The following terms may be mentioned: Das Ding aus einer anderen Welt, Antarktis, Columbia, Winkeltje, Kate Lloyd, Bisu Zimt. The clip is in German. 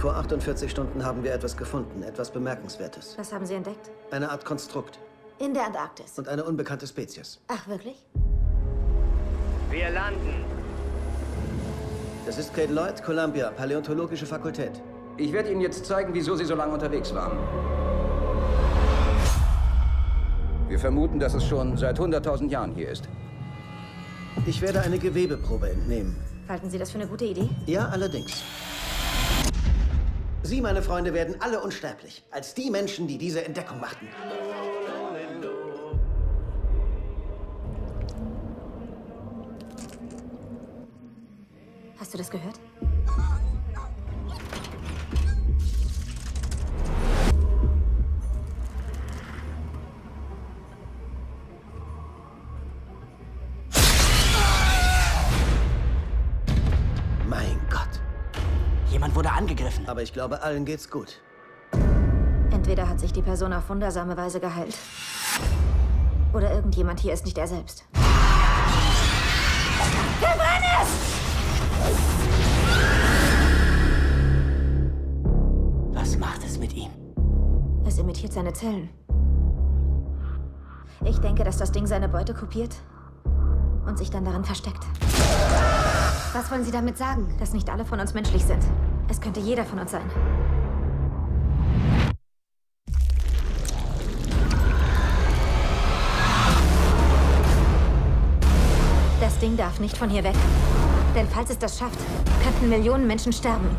Vor 48 Stunden haben wir etwas gefunden, etwas Bemerkenswertes. Was haben Sie entdeckt? Eine Art Konstrukt. In der Antarktis? Und eine unbekannte Spezies. Ach, wirklich? Wir landen. Das ist Kate Lloyd, Columbia, Paläontologische Fakultät. Ich werde Ihnen jetzt zeigen, wieso Sie so lange unterwegs waren. Wir vermuten, dass es schon seit 100.000 Jahren hier ist. Ich werde eine Gewebeprobe entnehmen. Halten Sie das für eine gute Idee? Ja, allerdings. Sie, meine Freunde, werden alle unsterblich. Als die Menschen, die diese Entdeckung machten. Hast du das gehört? Jemand wurde angegriffen. Aber ich glaube, allen geht's gut. Entweder hat sich die Person auf wundersame Weise geheilt. Oder irgendjemand hier ist nicht er selbst. Verbrenn es! Was macht es mit ihm? Es imitiert seine Zellen. Ich denke, dass das Ding seine Beute kopiert und sich dann darin versteckt. Was wollen Sie damit sagen? Dass nicht alle von uns menschlich sind. Es könnte jeder von uns sein. Das Ding darf nicht von hier weg. Denn falls es das schafft, könnten Millionen Menschen sterben.